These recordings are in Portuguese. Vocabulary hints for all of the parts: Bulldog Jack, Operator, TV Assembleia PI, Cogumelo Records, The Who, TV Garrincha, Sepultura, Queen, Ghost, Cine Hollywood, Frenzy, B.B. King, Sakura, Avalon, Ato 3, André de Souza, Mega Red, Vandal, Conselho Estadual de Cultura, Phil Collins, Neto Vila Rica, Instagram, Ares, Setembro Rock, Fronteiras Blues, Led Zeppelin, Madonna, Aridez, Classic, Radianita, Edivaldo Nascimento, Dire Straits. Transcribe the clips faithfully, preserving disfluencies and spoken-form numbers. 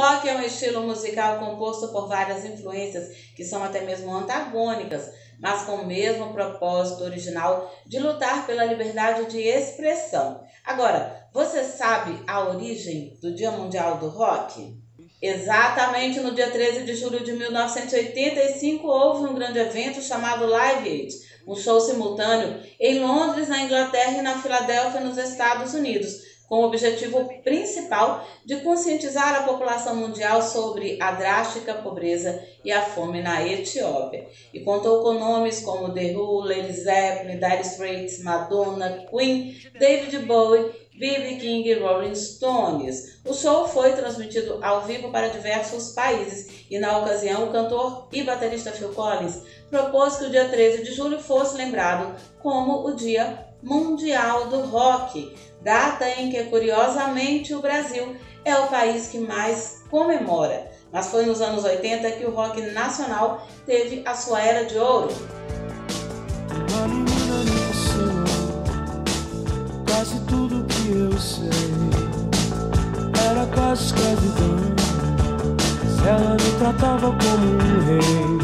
rock é um estilo musical composto por várias influências, que são até mesmo antagônicas, mas com o mesmo propósito original de lutar pela liberdade de expressão. Agora, você sabe a origem do Dia Mundial do Rock? Exatamente no dia treze de julho de mil novecentos e oitenta e cinco houve um grande evento chamado Live Aid, um show simultâneo em Londres, na Inglaterra, e na Filadélfia, nos Estados Unidos, com o objetivo principal de conscientizar a população mundial sobre a drástica pobreza e a fome na Etiópia. E contou com nomes como The Who, Led Zeppelin, Dire Straits, Madonna, Queen, David Bowie, B B. King e Rolling Stones. O show foi transmitido ao vivo para diversos países e, na ocasião, o cantor e baterista Phil Collins propôs que o dia treze de julho fosse lembrado como o Dia Mundial do Rock, data em que, curiosamente, o Brasil é o país que mais comemora. Mas foi nos anos oitenta que o rock nacional teve a sua era de ouro. Quase tudo que eu sei era quase escravidão, mas ela me tratava como um rei.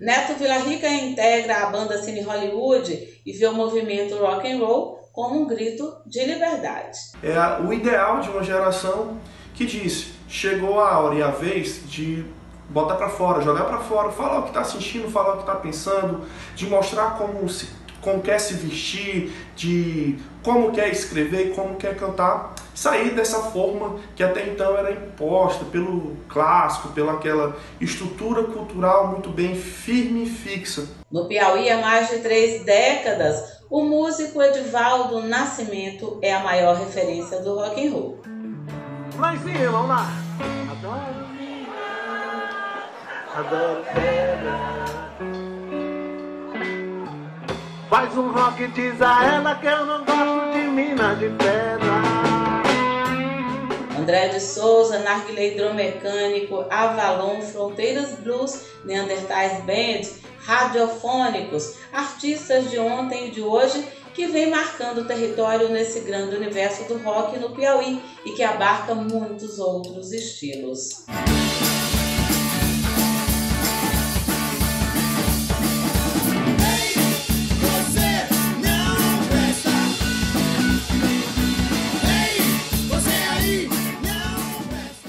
Neto Vila Rica integra a banda Cine Hollywood e vê o movimento rock and roll como um grito de liberdade. É o ideal de uma geração que diz: chegou a hora e a vez de botar para fora, jogar para fora, falar o que está sentindo, falar o que está pensando, de mostrar como, se, como quer se vestir, de como quer escrever e como quer cantar. Sair dessa forma que até então era imposta pelo clássico, pela aquela estrutura cultural muito bem firme e fixa. No Piauí, há mais de três décadas, o músico Edivaldo Nascimento é a maior referência do rock and roll. Lá em cima, vamos lá. Adoro. Adoro. Faz um rock, diz a ela que eu não gosto de mina de pedra. André de Souza, Narguilê Hidromecânico, Avalon, Fronteiras Blues, Neandertais Band, Radiofônicos, artistas de ontem e de hoje que vem marcando o território nesse grande universo do rock no Piauí e que abarca muitos outros estilos.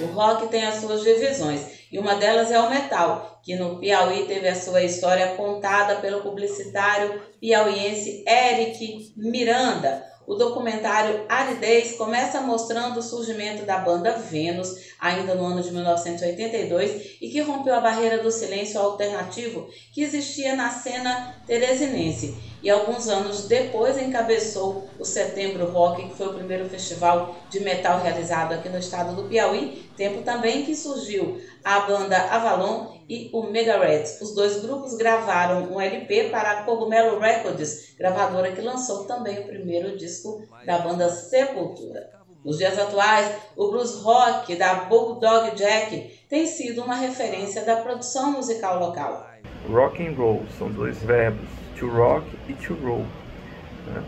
O rock tem as suas divisões, e uma delas é o metal, que no Piauí teve a sua história contada pelo publicitário piauiense Eric Miranda. O documentário Aridez começa mostrando o surgimento da banda Vênus, ainda no ano de mil novecentos e oitenta e dois, e que rompeu a barreira do silêncio alternativo que existia na cena teresinense. E alguns anos depois encabeçou o Setembro Rock, que foi o primeiro festival de metal realizado aqui no estado do Piauí, tempo também que surgiu a banda Avalon e o Mega Red. Os dois grupos gravaram um L P para a Cogumelo Records, gravadora que lançou também o primeiro disco da banda Sepultura. Nos dias atuais, o blues rock da Bulldog Jack tem sido uma referência da produção musical local. Rock and roll são dois verbos, to rock e to roll.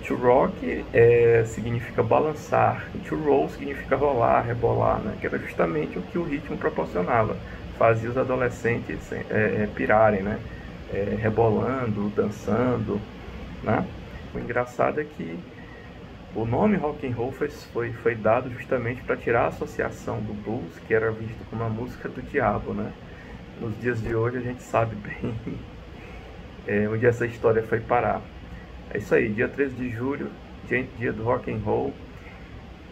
To rock é, significa balançar, e to roll significa rolar, rebolar, né? Que era justamente o que o ritmo proporcionava. Fazia os adolescentes é, é, pirarem, né? É, rebolando, dançando, né? O engraçado é que o nome rock and roll foi, foi, foi dado justamente para tirar a associação do blues, que era visto como a música do diabo, né? Nos dias de hoje a gente sabe bem é, onde essa história foi parar. É isso aí, dia treze de julho, dia, dia do rock and roll.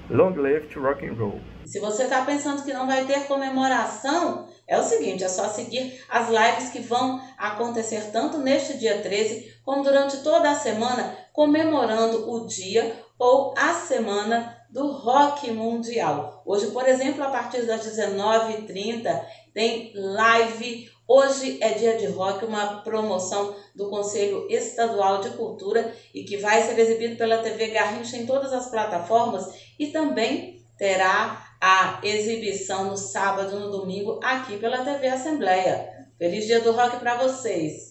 Long live to rock and roll. Se você está pensando que não vai ter comemoração, é o seguinte, é só seguir as lives que vão acontecer tanto neste dia treze como durante toda a semana, comemorando o dia ou a semana do rock mundial. Hoje, por exemplo, a partir das dezenove e trinta tem live Hoje é Dia de Rock, uma promoção do Conselho Estadual de Cultura e que vai ser exibido pela T V Garrincha em todas as plataformas, e também terá a exibição no sábado e no domingo aqui pela T V Assembleia. Feliz Dia do Rock para vocês!